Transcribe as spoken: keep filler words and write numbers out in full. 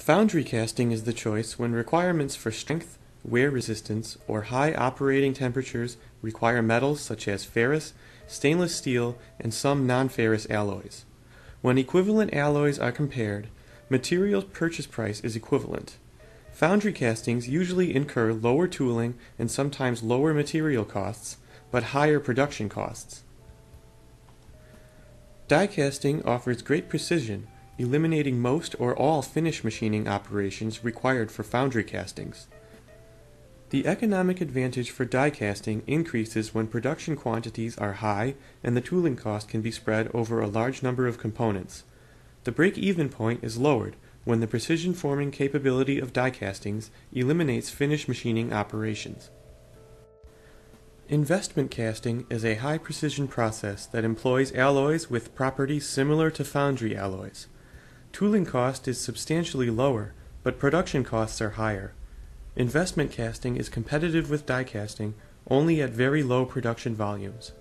Foundry casting is the choice when requirements for strength, wear resistance, or high operating temperatures require metals such as ferrous, stainless steel, and some non-ferrous alloys. When equivalent alloys are compared, material purchase price is equivalent. Foundry castings usually incur lower tooling and sometimes lower material costs, but higher production costs. Die casting offers great precision, eliminating most or all finish machining operations required for foundry castings. The economic advantage for die casting increases when production quantities are high and the tooling cost can be spread over a large number of components. The break-even point is lowered when the precision forming capability of die castings eliminates finish machining operations. Investment casting is a high-precision process that employs alloys with properties similar to foundry alloys. Tooling cost is substantially lower, but production costs are higher. Investment casting is competitive with die casting only at very low production volumes.